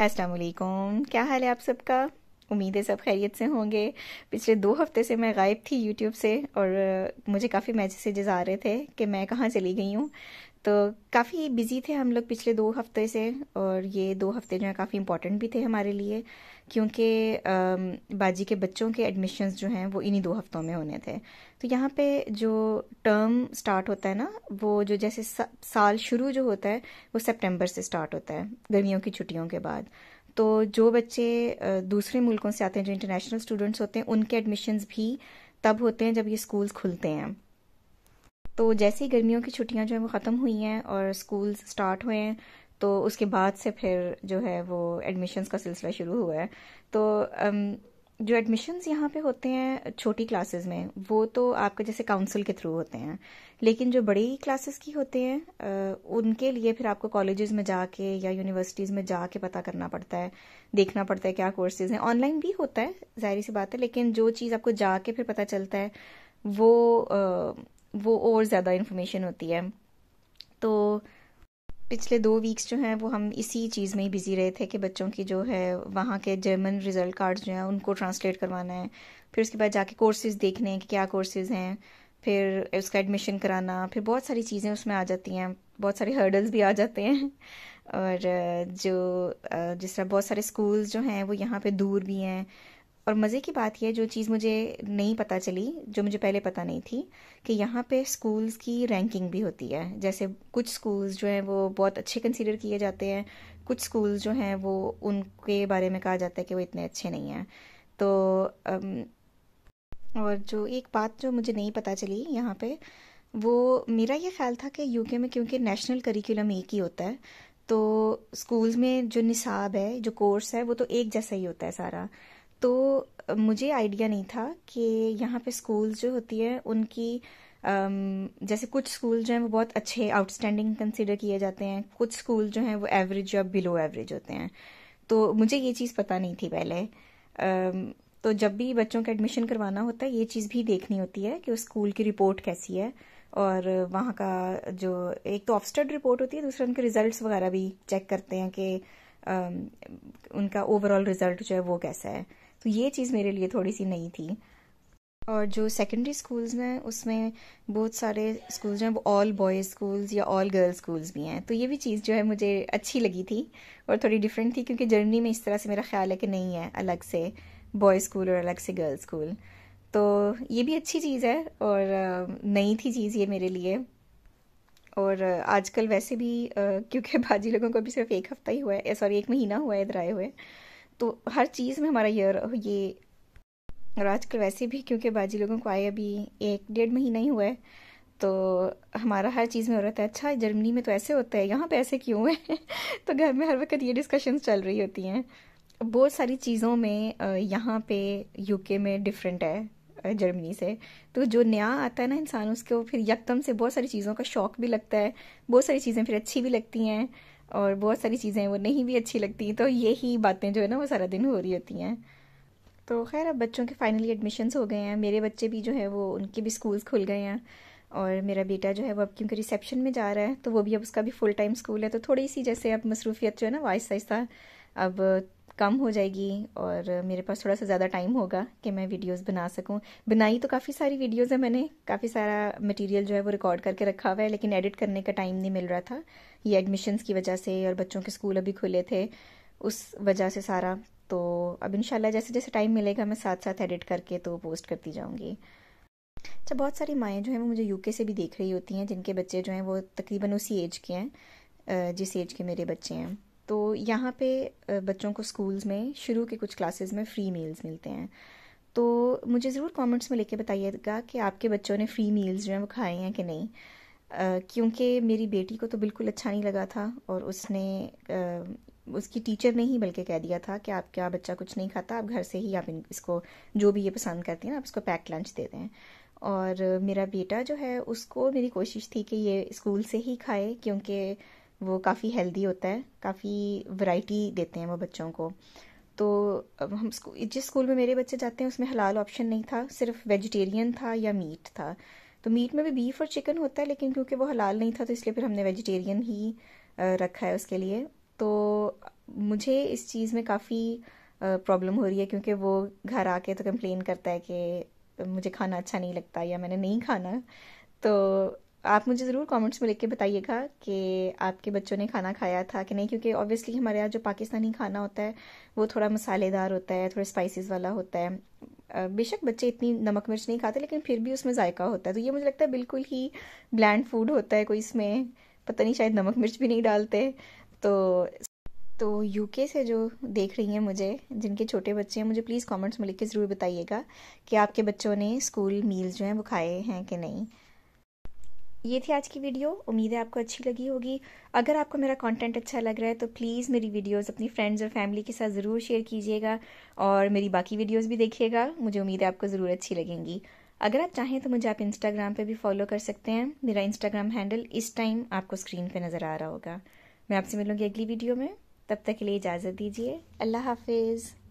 अस्सलाम वालेकुम, क्या हाल है आप सबका। उम्मीद है सब खैरियत से होंगे। पिछले 2 हफ्ते से मैं गायब थी यूट्यूब से और मुझे काफ़ी मैसेजेस आ रहे थे कि मैं कहाँ चली गई हूँ। तो काफ़ी बिजी थे हम लोग पिछले 2 हफ्ते से, और ये 2 हफ्ते जो है काफ़ी इम्पोर्टेंट भी थे हमारे लिए, क्योंकि बाजी के बच्चों के एडमिशन्स जो हैं वो इन्हीं 2 हफ्तों में होने थे। तो यहाँ पे जो टर्म स्टार्ट होता है ना, वो जो जैसे साल शुरू जो होता है वो सितंबर से स्टार्ट होता है गर्मियों की छुट्टियों के बाद। तो जो बच्चे दूसरे मुल्कों से आते हैं, जो इंटरनेशनल स्टूडेंट्स होते हैं, उनके एडमिशन्स भी तब होते हैं जब ये स्कूल्स खुलते हैं। तो जैसे ही गर्मियों की छुट्टियां जो है वो ख़त्म हुई हैं और स्कूल स्टार्ट हुए हैं, तो उसके बाद से फिर जो है वो एडमिशन्स का सिलसिला शुरू हुआ है। तो जो एडमिशन्स यहाँ पे होते हैं छोटी क्लासेस में, वो तो आपके जैसे काउंसिल के थ्रू होते हैं, लेकिन जो बड़ी क्लासेस की होते हैं उनके लिए फिर आपको कॉलेजेस में जाके या यूनिवर्सिटीज़ में जाके पता करना पड़ता है, देखना पड़ता है क्या कोर्सेज़ हैं। ऑनलाइन भी होता है, जाहिर सी बात है, लेकिन जो चीज़ आपको जाके फिर पता चलता है वो और ज़्यादा इन्फॉर्मेशन होती है। तो पिछले 2 वीक्स जो हैं वो हम इसी चीज़ में ही बिज़ी रहे थे कि बच्चों की जो है वहाँ के जर्मन रिज़ल्ट कार्ड्स जो हैं उनको ट्रांसलेट करवाना है, फिर उसके बाद जाके कोर्सेज़ देखने हैं कि क्या कोर्सेज हैं, फिर उसका एडमिशन कराना, फिर बहुत सारी चीज़ें उसमें आ जाती हैं, बहुत सारे हर्डल्स भी आ जाते हैं। और जो जिस तरह बहुत सारे स्कूल्स जो हैं वो यहाँ पर दूर भी हैं। और मज़े की बात यह है, जो चीज़ मुझे नहीं पता चली, जो मुझे पहले पता नहीं थी, कि यहाँ पे स्कूल्स की रैंकिंग भी होती है। जैसे कुछ स्कूल्स जो हैं वो बहुत अच्छे कंसीडर किए जाते हैं, कुछ स्कूल्स जो हैं वो उनके बारे में कहा जाता है कि वो इतने अच्छे नहीं हैं। तो और जो एक बात जो मुझे नहीं पता चली यहाँ पे, वो मेरा ये ख्याल था कि यूके में क्योंकि नेशनल करिकुलम एक ही होता है, तो स्कूल्स में जो निसाब है, जो कोर्स है, वो तो एक जैसा ही होता है सारा। तो मुझे आइडिया नहीं था कि यहाँ पे स्कूल्स जो होती है उनकी जैसे कुछ स्कूल जो हैं वो बहुत अच्छे आउटस्टैंडिंग कंसिडर किए जाते हैं, कुछ स्कूल जो हैं वो एवरेज या बिलो एवरेज होते हैं। तो मुझे ये चीज़ पता नहीं थी पहले। तो जब भी बच्चों का एडमिशन करवाना होता है, ये चीज़ भी देखनी होती है कि उस स्कूल की रिपोर्ट कैसी है, और वहाँ का जो एक तो ऑफस्टेड रिपोर्ट होती है, दूसरा उनके रिजल्ट वगैरह भी चेक करते हैं कि उनका ओवरऑल रिजल्ट जो है वो कैसा है। तो ये चीज़ मेरे लिए थोड़ी सी नई थी। और जो सेकेंडरी स्कूल्स हैं उसमें बहुत सारे स्कूल्स जो हैं वो ऑल बॉयज़ स्कूल्स या ऑल गर्ल्स स्कूल्स भी हैं। तो ये भी चीज़ जो है मुझे अच्छी लगी थी और थोड़ी डिफरेंट थी, क्योंकि जर्मनी में इस तरह से मेरा ख्याल है कि नहीं है अलग से बॉयज़ स्कूल और अलग से गर्ल्स स्कूल। तो ये भी अच्छी चीज़ है और नई थी चीज़ ये मेरे लिए। और आजकल वैसे भी क्योंकि बाजी लोगों को भी सिर्फ 1 हफ्ता ही हुआ है, सॉरी 1 महीना हुआ है इधर आए हुए, तो हर चीज़ में हमारा ये। और आजकल वैसे भी क्योंकि बाजी लोगों को आए अभी 1-1.5 महीना ही हुआ है, तो हमारा हर चीज़ में हो रहा है अच्छा जर्मनी में तो ऐसे होता है, यहाँ पे ऐसे क्यों है। तो घर में हर वक्त ये डिस्कशंस चल रही होती हैं। बहुत सारी चीज़ों में यहाँ पे यूके में डिफरेंट है जर्मनी से। तो जो नया आता है ना इंसान, उसको फिर यकदम से बहुत सारी चीज़ों का शौक भी लगता है, बहुत सारी चीज़ें फिर अच्छी भी लगती हैं और बहुत सारी चीज़ें वो नहीं भी अच्छी लगती। तो यही बातें जो है ना वो सारा दिन हो रही होती हैं। तो खैर अब बच्चों के फाइनली एडमिशन्स हो गए हैं, मेरे बच्चे भी जो है वो उनके भी स्कूल्स खुल गए हैं, और मेरा बेटा जो है वो अब क्योंकि रिसेप्शन में जा रहा है तो वो भी अब उसका भी फुल टाइम स्कूल है। तो थोड़ी सी जैसे अब मसरूफियत जो है ना वो आहिस्ता अब कम हो जाएगी और मेरे पास थोड़ा सा ज़्यादा टाइम होगा कि मैं वीडियोस बना सकूं। बनाई तो काफ़ी सारी वीडियोस है, मैंने काफ़ी सारा मटेरियल जो है वो रिकॉर्ड करके रखा हुआ है, लेकिन एडिट करने का टाइम नहीं मिल रहा था, ये एडमिशन्स की वजह से और बच्चों के स्कूल अभी खुले थे उस वजह से सारा। तो अब इंशाल्लाह जैसे जैसे टाइम मिलेगा मैं साथ साथ एडिट करके तो पोस्ट करती जाऊँगी। अच्छा, बहुत सारी माएँ जो हैं वो मुझे यूके से भी देख रही होती हैं जिनके बच्चे जो हैं वो तकरीबन उसी एज के हैं जिस एज के मेरे बच्चे हैं। तो यहाँ पे बच्चों को स्कूल्स में शुरू के कुछ क्लासेस में फ्री मील्स मिलते हैं। तो मुझे ज़रूर कमेंट्स में लेके बताइएगा कि आपके बच्चों ने फ्री मील्स जो हैं वो खाए हैं कि नहीं, क्योंकि मेरी बेटी को तो बिल्कुल अच्छा नहीं लगा था और उसने उसकी टीचर ने ही बल्कि कह दिया था कि आपका बच्चा कुछ नहीं खाता, आप घर से ही आप इसको जो भी ये पसंद करती हैं आप इसको पैक लंच दे दें। और मेरा बेटा जो है उसको मेरी कोशिश थी कि ये स्कूल से ही खाए, क्योंकि वो काफ़ी हेल्दी होता है, काफ़ी वैरायटी देते हैं वो बच्चों को। तो हम जिस स्कूल में मेरे बच्चे जाते हैं उसमें हलाल ऑप्शन नहीं था, सिर्फ वेजिटेरियन था या मीट था। तो मीट में भी बीफ और चिकन होता है, लेकिन क्योंकि वो हलाल नहीं था तो इसलिए फिर हमने वेजिटेरियन ही रखा है उसके लिए। तो मुझे इस चीज़ में काफ़ी प्रॉब्लम हो रही है, क्योंकि वो घर आके तो कंप्लेन करता है कि मुझे खाना अच्छा नहीं लगता या मैंने नहीं खाना। तो आप मुझे ज़रूर कमेंट्स में लिख के बताइएगा कि आपके बच्चों ने खाना खाया था कि नहीं, क्योंकि ऑब्वियसली हमारे यहाँ जो पाकिस्तानी खाना होता है वो थोड़ा मसालेदार होता है, थोड़ा स्पाइसेस वाला होता है। बेशक बच्चे इतनी नमक मिर्च नहीं खाते, लेकिन फिर भी उसमें जायका होता है। तो ये मुझे लगता है बिल्कुल ही ब्लैंड फूड होता है, कोई इसमें पता नहीं शायद नमक मिर्च भी नहीं डालते। तो यूके से जो देख रही हैं मुझे, जिनके छोटे बच्चे हैं, मुझे प्लीज़ कमेंट्स में लिख के ज़रूर बताइएगा कि आपके बच्चों ने स्कूल मील्स जो हैं वो खाए हैं कि नहीं। ये थी आज की वीडियो, उम्मीद है आपको अच्छी लगी होगी। अगर आपको मेरा कंटेंट अच्छा लग रहा है तो प्लीज़ मेरी वीडियोस अपनी फ्रेंड्स और फैमिली के साथ ज़रूर शेयर कीजिएगा, और मेरी बाकी वीडियोस भी देखिएगा, मुझे उम्मीद है आपको ज़रूर अच्छी लगेंगी। अगर आप चाहें तो मुझे आप इंस्टाग्राम पे भी फॉलो कर सकते हैं। मेरा इंस्टाग्राम हैंडल इस टाइम आपको स्क्रीन पर नज़र आ रहा होगा। मैं आपसे मिलूँगी अगली वीडियो में, तब तक के लिए इजाज़त दीजिए। अल्लाह हाफिज़।